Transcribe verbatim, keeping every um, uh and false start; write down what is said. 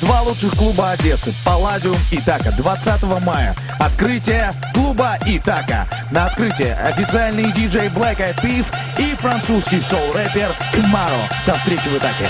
Два лучших клуба Одессы «Палладиум Итака». двадцатого мая открытие клуба «Итака». На открытие официальный диджей Black Eyed Peas и французский соул-рэпер Кмаро. До встречи в Итаке.